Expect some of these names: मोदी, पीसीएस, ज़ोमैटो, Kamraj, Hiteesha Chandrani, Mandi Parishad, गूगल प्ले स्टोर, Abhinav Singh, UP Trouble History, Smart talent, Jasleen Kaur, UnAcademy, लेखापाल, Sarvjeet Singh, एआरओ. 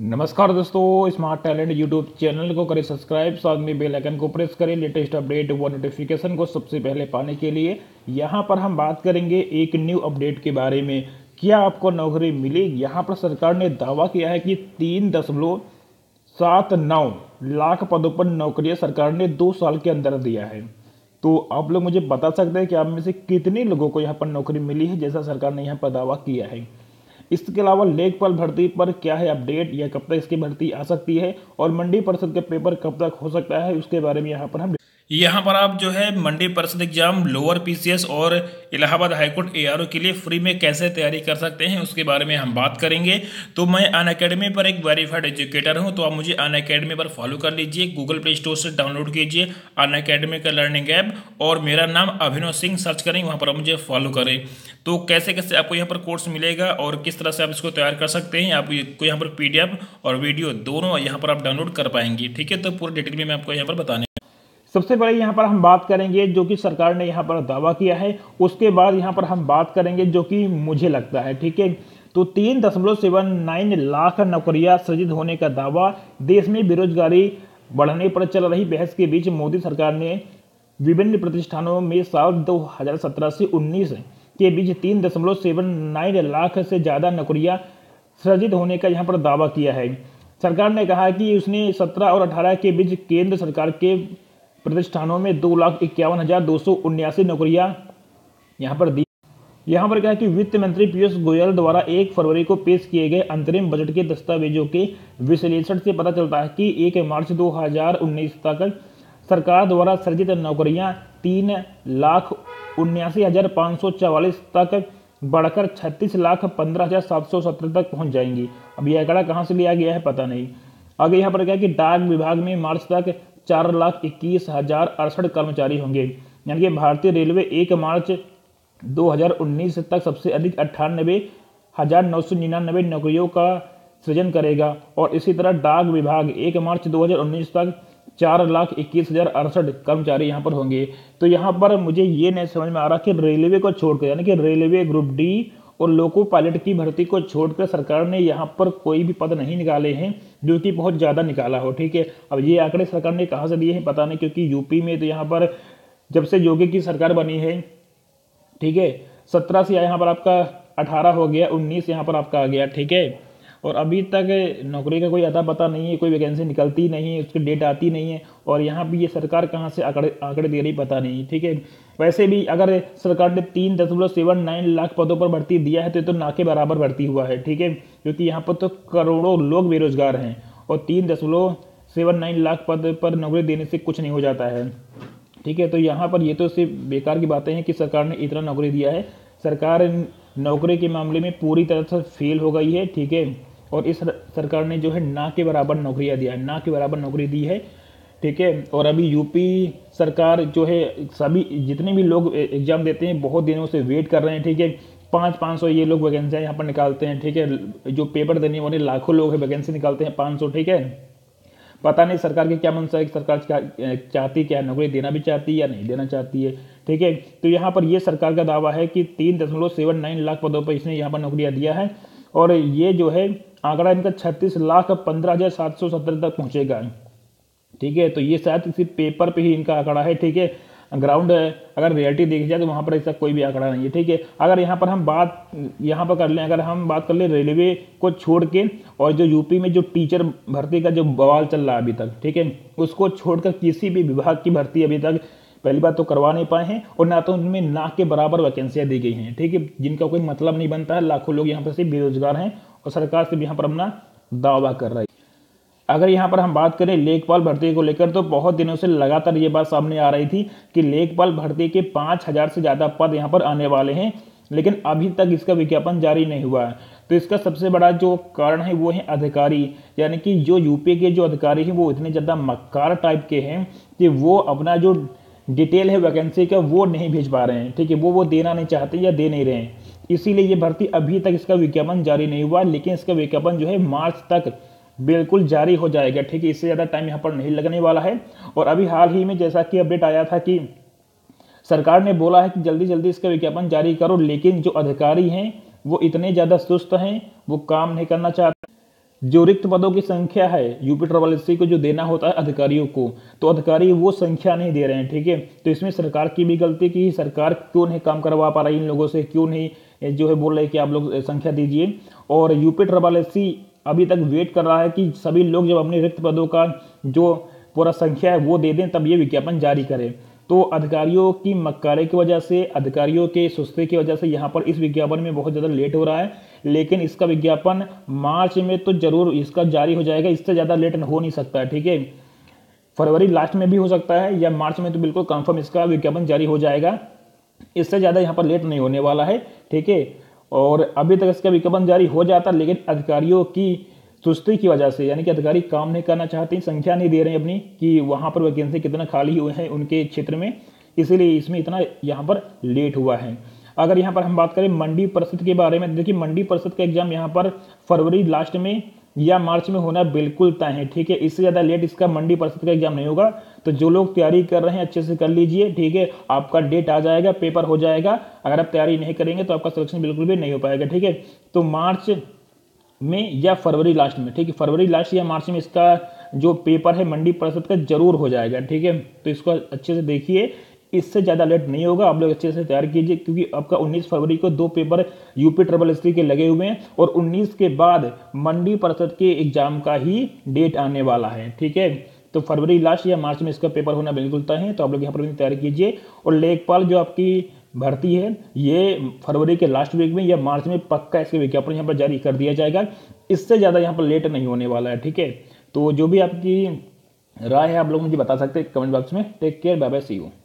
नमस्कार दोस्तों, smart talent YouTube channel को करें सब्सक्राइब, साथ में बेल आइकन को प्रेस करें लेटेस्ट अपडेट व नोटिफिकेशन को सबसे पहले पाने के लिए। यहां पर हम बात करेंगे एक न्यू अपडेट के बारे में, क्या आपको नौकरी मिलेगी। यहां पर सरकार ने दावा किया है कि 3.79 लाख पदों पर नौकरियाँ सरकार ने 2 साल के अंदर दिया है। तो आप लोग मुझे बता सकते हैं कि आप में से कितने लोगों को यहाँ पर नौकरी मिली है, जैसा सरकार ने यहाँ पर दावा किया है। इसके अलावा लेखपाल भर्ती पर क्या है अपडेट, या कब तक इसकी भर्ती आ सकती है, और मंडी परिषद के पेपर कब तक हो सकता है, उसके बारे में यहाँ पर आप जो है मंडी परिषद एग्जाम, लोअर पीसीएस और इलाहाबाद हाईकोर्ट एआरओ के लिए फ्री में कैसे तैयारी कर सकते हैं, उसके बारे में हम बात करेंगे। तो मैं UnAcademy पर एक वेरीफाइड एजुकेटर हूं, तो आप मुझे UnAcademy पर फॉलो कर लीजिए। गूगल प्ले स्टोर से डाउनलोड कीजिए UnAcademy का लर्निंग ऐप, और मेरा नाम अभिनव सिंह सर्च करें, वहाँ पर आप मुझे फॉलो करें। तो कैसे कैसे आपको यहाँ पर कोर्स मिलेगा और किस तरह से आप इसको तैयार कर सकते हैं, आपको यहाँ पर PDF और वीडियो दोनों यहाँ पर आप डाउनलोड कर पाएंगे। ठीक है, तो पूरी डिटेल में मैं आपको यहाँ पर बताने। सबसे पहले यहाँ पर हम बात करेंगे जो कि सरकार ने यहाँ पर दावा किया है, उसके बाद यहाँ पर हम बात करेंगे जो कि मुझे लगता है। ठीक है, तो 3.79 लाख नौकरियां सृजित होने का दावा। देश में बेरोजगारी बढ़ने पर चल रही बहस के बीच मोदी सरकार ने विभिन्न प्रतिष्ठानों में साल 2017 से 19 के बीच 3.79 लाख से ज़्यादा नौकरियां सृजित होने का यहाँ पर दावा किया है। सरकार ने कहा कि उसने 17 और 18 के बीच केंद्र सरकार के प्रतिष्ठानों में 2,51,279 नौकरियां यहां पर दी। यहां पर कहा कि वित्त मंत्री P.S. गोयल द्वारा 1 फरवरी को पेश किए गए अंतरिम बजट के दस्तावेजों के विश्लेषण से पता चलता है कि 1 मार्च 2019 तक सरकार द्वारा सृजित नौकरियां 3,79,544 तक बढ़कर 36,15,770 तक पहुंच जाएंगी। अब यह आंकड़ा कहाँ से लिया गया है पता नहीं। आगे यहाँ पर कहा कि डाक विभाग में मार्च तक 4,21,068 कर्मचारी होंगे, यानी कि भारतीय रेलवे 1 मार्च 2019 तक सबसे अधिक 98,999 नौकरियों का सृजन करेगा। और इसी तरह डाक विभाग 1 मार्च 2019 तक 4,21,068 कर्मचारी यहाँ पर होंगे। तो यहाँ पर मुझे ये नहीं समझ में आ रहा कि रेलवे को छोड़कर, यानी कि रेलवे ग्रुप डी और लोको पायलट की भर्ती को छोड़कर सरकार ने यहाँ पर कोई भी पद नहीं निकाले हैं जो कि बहुत ज़्यादा निकाला हो। ठीक है, अब ये आंकड़े सरकार ने कहाँ से दिए हैं पता नहीं, क्योंकि यूपी में तो यहाँ पर जब से योगी की सरकार बनी है, ठीक है, 17 से यहाँ पर आपका 18 हो गया, 19 यहाँ पर आपका आ गया। ठीक है, और अभी तक नौकरी का कोई अता पता नहीं है, कोई वैकेंसी निकलती नहीं है, उसकी डेट आती नहीं है, और यहाँ भी ये सरकार कहाँ से आंकड़े दे रही पता नहीं। ठीक है, वैसे भी अगर सरकार ने 3.79 लाख पदों पर भर्ती दिया है तो ना के बराबर भर्ती हुआ है। ठीक है, क्योंकि यहाँ पर तो करोड़ों लोग बेरोजगार हैं, और 3.79 लाख पद पर नौकरी देने से कुछ नहीं हो जाता है। ठीक है, तो यहाँ पर ये तो सिर्फ बेकार की बातें हैं कि सरकार ने इतना नौकरी दिया है। सरकार नौकरी के मामले में पूरी तरह से फेल हो गई है। ठीक है, और इस सरकार ने जो है ना के बराबर नौकरियां दिया है, ना के बराबर नौकरी दी है। ठीक है, और अभी यूपी सरकार जो है सभी जितने भी लोग एग्ज़ाम देते हैं बहुत दिनों से वेट कर रहे हैं। ठीक है, 500 ये लोग वैकेंसियाँ यहाँ पर निकालते हैं। ठीक है, जो पेपर देने वाले लाखों लोग हैं वैकेंसी निकालते हैं 500। ठीक है, पता नहीं सरकार की क्या मनसा है, सरकार चाहती क्या, नौकरी देना भी चाहती है या नहीं देना चाहती है। ठीक है, तो यहाँ पर ये सरकार का दावा है कि 3.79 लाख पदों पर इसने यहाँ पर नौकरियाँ दिया है, और ये जो है आंकड़ा इनका 36,15,770 तक पहुँचेगा। ठीक है, तो ये शायद किसी पेपर पे ही इनका आंकड़ा है। ठीक है, ग्राउंड अगर रियलिटी देखी जाए तो वहाँ पर ऐसा कोई भी आंकड़ा नहीं है। ठीक है, अगर यहाँ पर हम बात यहाँ पर कर लें, अगर हम बात कर लें रेलवे को छोड़ के, और जो यूपी में जो टीचर भर्ती का जो बवाल चल रहा है अभी तक, ठीक है, उसको छोड़कर किसी भी विभाग की भर्ती अभी तक पहली बात तो करवा नहीं पाए हैं, और ना तो उनमें ना के बराबर वैकेंसियाँ दी गई हैं। ठीक है, जिनका कोई मतलब नहीं बनता है, लाखों लोग यहाँ पर से बेरोजगार हैं, और सरकार से भी यहाँ पर अपना दावा कर रही है। अगर यहाँ पर हम बात करें लेखपाल भर्ती को लेकर, तो बहुत दिनों से लगातार ये बात सामने आ रही थी कि लेखपाल भर्ती के 5,000 से ज़्यादा पद यहाँ पर आने वाले हैं, लेकिन अभी तक इसका विज्ञापन जारी नहीं हुआ है। तो इसका सबसे बड़ा जो कारण है वो है अधिकारी, यानी कि जो यूपी के जो अधिकारी हैं वो इतने ज़्यादा मक्कार टाइप के हैं कि वो अपना जो डिटेल है वैकेंसी का वो नहीं भेज पा रहे हैं। ठीक है, वो देना नहीं चाहते या दे नहीं रहे हैं, इसीलिए ये भर्ती अभी तक इसका विज्ञापन जारी नहीं हुआ, लेकिन इसका विज्ञापन जो है मार्च तक बिल्कुल जारी हो जाएगा। ठीक है, इससे ज़्यादा टाइम यहाँ पर नहीं लगने वाला है। और अभी हाल ही में जैसा कि अपडेट आया था कि सरकार ने बोला है कि जल्दी जल्दी इसका विज्ञापन जारी करो, लेकिन जो अधिकारी हैं वो इतने ज़्यादा सुस्त हैं, वो काम नहीं करना चाहते। जो रिक्त पदों की संख्या है यूपी ट्रबल हिस्ट्री को जो देना होता है अधिकारियों को, तो अधिकारी वो संख्या नहीं दे रहे हैं, ठीक है। तो इसमें सरकार की भी गलती की, सरकार क्यों नहीं काम करवा पा रही इन लोगों से, क्यों नहीं जो है बोल रहे कि आप लोग संख्या दीजिए। और यूपी ट्रबल हिस्ट्री अभी तक वेट कर रहा है कि सभी लोग जब अपने रिक्त पदों का जो पूरा संख्या है वो दे दें तब ये विज्ञापन जारी करें। तो अधिकारियों की मक्कारी की वजह से, अधिकारियों के सुस्ती की वजह से यहाँ पर इस विज्ञापन में बहुत ज़्यादा लेट हो रहा है, लेकिन इसका विज्ञापन मार्च में तो ज़रूर इसका जारी हो जाएगा, इससे ज़्यादा लेट हो नहीं सकता है, ठीक है। फरवरी लास्ट में भी हो सकता है या मार्च में तो बिल्कुल कंफर्म इसका विज्ञापन जारी हो जाएगा, इससे ज़्यादा यहाँ पर लेट नहीं होने वाला है, ठीक है। और अभी तक इसका विज्ञापन जारी हो जाता, लेकिन अधिकारियों की सुस्ती की वजह से, यानी कि अधिकारी काम नहीं करना चाहते हैं, संख्या नहीं दे रहे हैं अपनी कि वहाँ पर वैकेंसी कितना खाली हुए हैं उनके क्षेत्र में, इसीलिए इसमें इतना यहाँ पर लेट हुआ है। अगर यहाँ पर हम बात करें मंडी परिषद के बारे में, देखिए मंडी परिषद का एग्जाम यहाँ पर फरवरी लास्ट में या मार्च में होना बिल्कुल तय है, ठीक है। इससे ज़्यादा लेट इसका मंडी परिषद का एग्जाम नहीं होगा। तो जो लोग तैयारी कर रहे हैं अच्छे से कर लीजिए, ठीक है। आपका डेट आ जाएगा, पेपर हो जाएगा। अगर आप तैयारी नहीं करेंगे तो आपका सिलेक्शन बिल्कुल भी नहीं हो पाएगा, ठीक है। तो मार्च में या फरवरी लास्ट में, ठीक है, फरवरी लास्ट या मार्च में इसका जो पेपर है मंडी परिषद का ज़रूर हो जाएगा, ठीक है। तो इसको अच्छे से देखिए, इससे ज़्यादा लेट नहीं होगा। आप लोग अच्छे से तैयार कीजिए क्योंकि आपका 19 फरवरी को दो पेपर यूपी ट्रबल हिस्ट्री के लगे हुए हैं और 19 के बाद मंडी परिषद के एग्ज़ाम का ही डेट आने वाला है, ठीक है। तो फरवरी लास्ट या मार्च में इसका पेपर होना बिल्कुल तय है, तो आप लोग यहाँ पर भी तैयार कीजिए। और लेखपाल जो आपकी भर्ती है ये फरवरी के लास्ट वीक में या मार्च में पक्का इसके विज्ञापन यहाँ पर जारी कर दिया जाएगा, इससे ज़्यादा यहाँ पर लेट नहीं होने वाला है, ठीक है। तो जो भी आपकी राय है आप लोग मुझे बता सकते हैं कमेंट बॉक्स में। Take care, bye bye, see you.